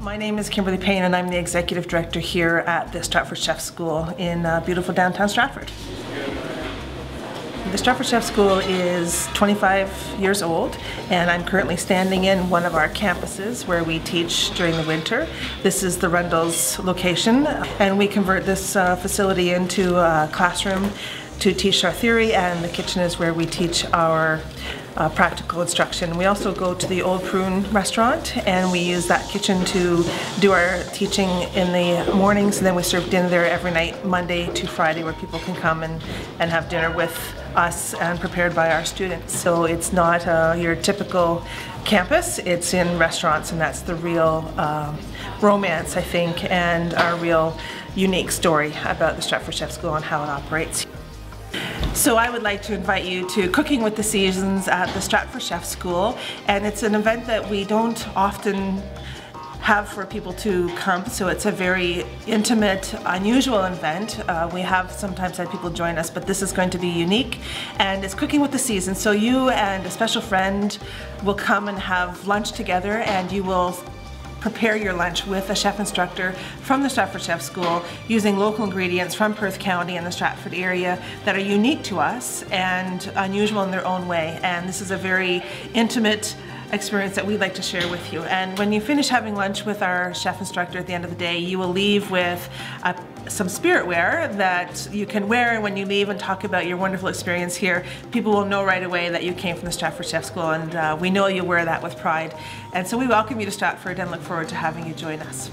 My name is Kimberly Payne and I'm the Executive Director here at the Stratford Chefs School in beautiful downtown Stratford. The Stratford Chefs School is 25 years old and I'm currently standing in one of our campuses where we teach during the winter. This is the Rundles location and we convert this facility into a classroom to teach our theory, and the kitchen is where we teach our practical instruction. We also go to the Old Prune restaurant and we use that kitchen to do our teaching in the mornings, and then we serve dinner there every night, Monday to Friday, where people can come and have dinner with us and prepared by our students. So it's not your typical campus, it's in restaurants, and that's the real romance, I think, and our real unique story about the Stratford Chefs School and how it operates. So I would like to invite you to Cooking with the Seasons at the Stratford Chefs School, and it's an event that we don't often have for people to come, so it's a very intimate, unusual event. We have sometimes had people join us, but this is going to be unique, and it's Cooking with the Seasons. So you and a special friend will come and have lunch together, and you will prepare your lunch with a chef instructor from the Stratford Chefs School using local ingredients from Perth County and the Stratford area that are unique to us and unusual in their own way. And this is a very intimate experience that we'd like to share with you. And when you finish having lunch with our chef instructor at the end of the day, you will leave with some spiritware that you can wear when you leave and talk about your wonderful experience here. People will know right away that you came from the Stratford Chefs School, and we know you'll wear that with pride. And so we welcome you to Stratford and look forward to having you join us.